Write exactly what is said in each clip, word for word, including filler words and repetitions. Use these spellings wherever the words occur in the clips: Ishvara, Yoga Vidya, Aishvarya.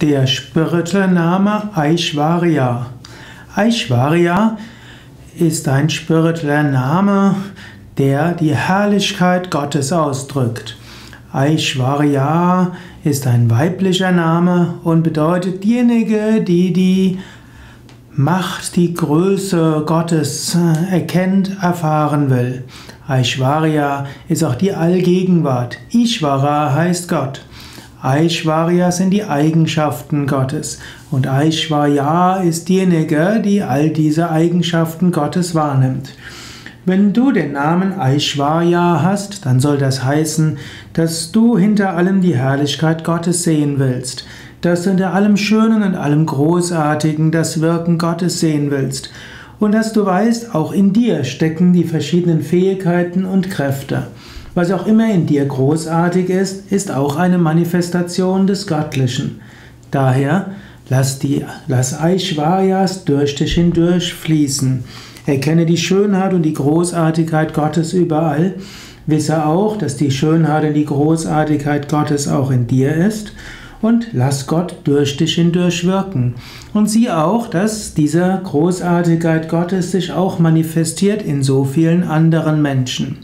Der Spiritualname Aishvarya. Aishvarya ist ein spiritueller Name, der die Herrlichkeit Gottes ausdrückt. Aishvarya ist ein weiblicher Name und bedeutet diejenige, die die Macht, die Größe Gottes erkennt, erfahren will. Aishvarya ist auch die Allgegenwart. Ishvara heißt Gott. Aishvarya sind die Eigenschaften Gottes und Aishvarya ist diejenige, die all diese Eigenschaften Gottes wahrnimmt. Wenn du den Namen Aishvarya hast, dann soll das heißen, dass du hinter allem die Herrlichkeit Gottes sehen willst, dass du hinter allem Schönen und allem Großartigen das Wirken Gottes sehen willst und dass du weißt, auch in dir stecken die verschiedenen Fähigkeiten und Kräfte. Was auch immer in dir großartig ist, ist auch eine Manifestation des Göttlichen. Daher lass, die, lass Aishvaryas durch dich hindurch fließen. Erkenne die Schönheit und die Großartigkeit Gottes überall. Wisse auch, dass die Schönheit und die Großartigkeit Gottes auch in dir ist. Und lass Gott durch dich hindurch wirken. Und sieh auch, dass diese Großartigkeit Gottes sich auch manifestiert in so vielen anderen Menschen.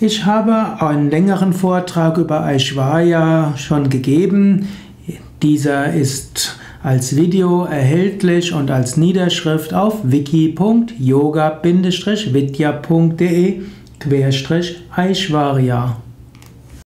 Ich habe einen längeren Vortrag über Aishvarya schon gegeben. Dieser ist als Video erhältlich und als Niederschrift auf wiki punkt yoga bindestrich vidya punkt de slash aishvarya.